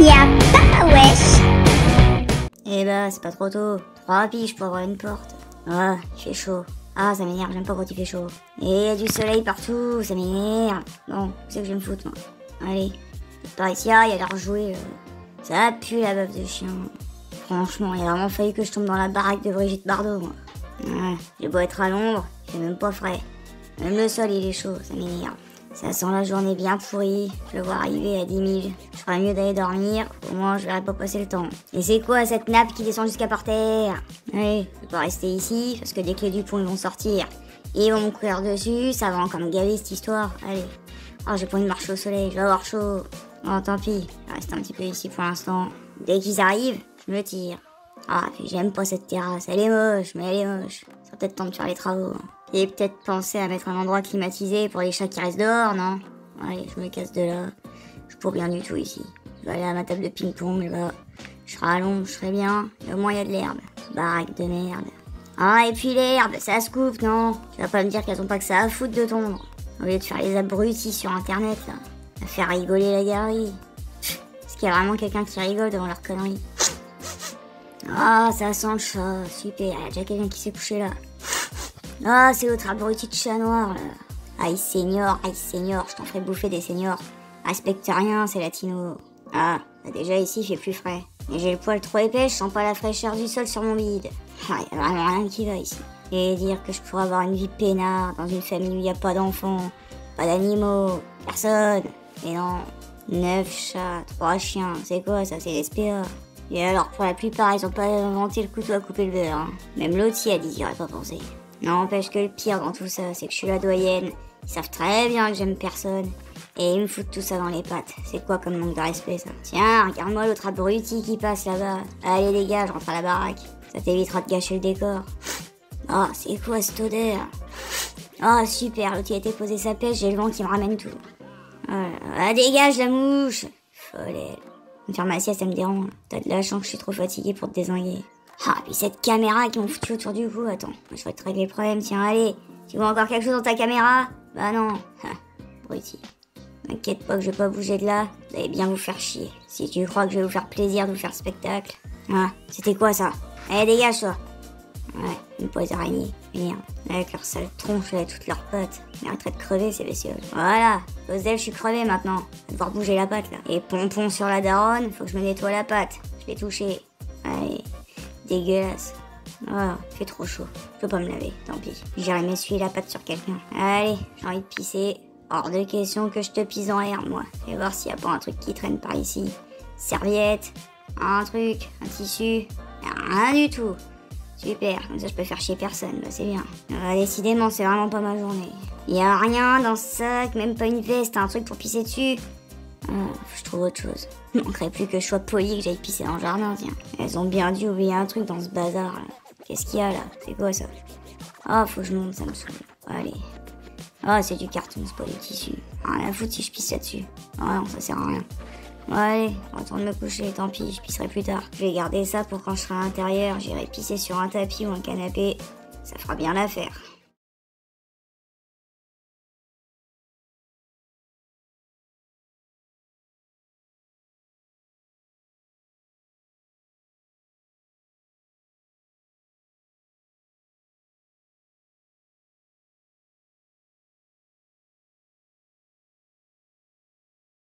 Y'a pas, wesh. Eh bah, c'est pas trop tôt. 3 piges pour avoir une porte. Ah, il fait chaud. Ah, ça m'énerve, j'aime pas quand il fait chaud. Et y a du soleil partout, ça m'énerve. Bon, c'est que je vais me foutre, moi. Allez, par ici, ah, il y a l'air joué. Ça pue la baffe de chien. Franchement, il a vraiment failli que je tombe dans la baraque de Brigitte Bardot, moi. Ouais, j'ai beau être à l'ombre, il fait même pas frais. Même le sol, il est chaud, ça m'énerve. Ça sent la journée bien pourrie, je le vois arriver à 10 000. Je ferais mieux d'aller dormir, au moins je verrai pas passer le temps. Et c'est quoi cette nappe qui descend jusqu'à par terre? Allez, je peux pas rester ici, parce que dès que les Dupont ils vont sortir, ils vont me courir dessus, ça va encore me gaver cette histoire, allez. Oh, j'ai pas envie de marcher au soleil, je vais avoir chaud. Bon, tant pis, je reste un petit peu ici pour l'instant. Dès qu'ils arrivent, je me tire. Ah, puis j'aime pas cette terrasse, elle est moche, mais elle est moche. Ça va peut-être temps de faire les travaux, hein. Et peut-être penser à mettre un endroit climatisé pour les chats qui restent dehors, non? Allez, je me casse de là. Je suis pour rien du tout ici. Je vais aller à ma table de ping-pong là. Je serai à l'ombre, je serai bien. Et au moins, il y a de l'herbe. Baraque de merde. Ah, et puis l'herbe, ça se coupe, non? Tu vas pas me dire qu'elles ont pas que ça à foutre de tondre. Au lieu de faire les abrutis sur internet, là. À faire rigoler la galerie. Est-ce qu'il y a vraiment quelqu'un qui rigole devant leur connerie? Ah, ça sent le chat. Super, il y a déjà quelqu'un qui s'est couché là. Ah, c'est l'autre abruti de chat noir, là. Aïe, senior, je t'en ferai bouffer des seniors. Respecte rien, c'est latino. Ah, bah déjà ici, il fait plus frais. Mais j'ai le poil trop épais, je sens pas la fraîcheur du sol sur mon bide. Ah, y a vraiment rien qui va ici. Et dire que je pourrais avoir une vie peinard dans une famille où y a pas d'enfants, pas d'animaux, personne. Mais non, 9 chats, 3 chiens, c'est quoi ça, c'est l'SPA. Et alors, pour la plupart, ils ont pas inventé le couteau à couper le beurre, hein. Même l'autre y a dit, j'aurais pas pensé. N'empêche que le pire dans tout ça, c'est que je suis la doyenne. Ils savent très bien que j'aime personne. Et ils me foutent tout ça dans les pattes. C'est quoi comme manque de respect, ça? Tiens, regarde-moi l'autre abruti qui passe là-bas. Allez, dégage, rentre à la baraque. Ça t'évitera de gâcher le décor. Ah, oh, c'est quoi cette odeur? Ah, oh, super, l'autre qui a été posé sa pêche, j'ai le vent qui me ramène tout. Ah, dégage la mouche! Folle. Faire ma sieste, ça me dérange. T'as de la chance que je suis trop fatiguée pour te désinguer. Ah, puis cette caméra qui m'ont foutu autour du cou, attends, je vais te régler le problème, tiens, allez, tu vois encore quelque chose dans ta caméra? Bah non, bruti. M'inquiète pas que je vais pas bouger de là, vous allez bien vous faire chier. Si tu crois que je vais vous faire plaisir de vous faire spectacle. Ah, c'était quoi ça? Allez, dégage toi. Ouais, une pause araignée, merde, avec leur sale tronche là, toutes leurs pattes. Mériterait de crever ces bestioles. Voilà, cause d'elle, je suis crevée maintenant, à devoir bouger la patte là. Et pompon sur la daronne, faut que je me nettoie la patte, je l'ai touchée. Allez. Dégueulasse. Oh, fait trop chaud. Je peux pas me laver, tant pis. J'irai m'essuyer la patte sur quelqu'un. Allez, j'ai envie de pisser. Hors de question que je te pisse en l'air, moi. Fais voir s'il y a pas un truc qui traîne par ici. Serviette, un truc, un tissu. Rien du tout. Super, comme ça je peux faire chier personne, bah c'est bien. Décidément, c'est vraiment pas ma journée. Y a rien dans ce sac, même pas une veste, un truc pour pisser dessus. Je trouve autre chose. Il manquerait plus que je sois poli que j'aille pisser dans le jardin, tiens. Elles ont bien dû oublier un truc dans ce bazar, là. Qu'est-ce qu'il y a, là? C'est quoi, ça? Ah, faut que je monte, ça me saoule. Allez. Ah, c'est du carton, c'est pas du tissu. Rien à foutre si je pisse là-dessus. Ah non, ça sert à rien. Bon, allez, retourne me coucher, tant pis, je pisserai plus tard. Je vais garder ça pour quand je serai à l'intérieur, j'irai pisser sur un tapis ou un canapé. Ça fera bien l'affaire.